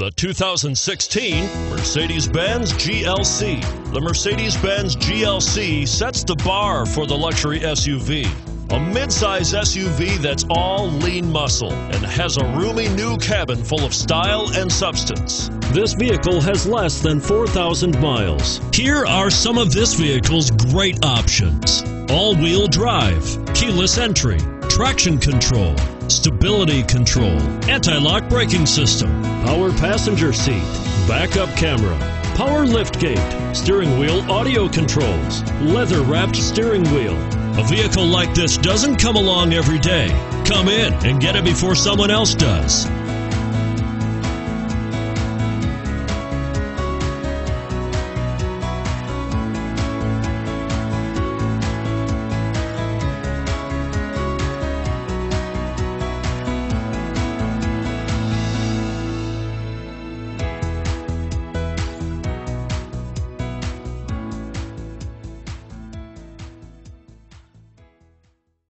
The 2016 Mercedes-Benz GLC. The Mercedes-Benz GLC sets the bar for the luxury SUV. A midsize SUV that's all lean muscle and has a roomy new cabin full of style and substance. This vehicle has less than 4,000 miles. Here are some of this vehicle's great options: all-wheel drive, keyless entry, traction control, stability control, anti-lock braking system, power passenger seat, backup camera, power liftgate, steering wheel audio controls, leather-wrapped steering wheel. A vehicle like this doesn't come along every day. Come in and get it before someone else does.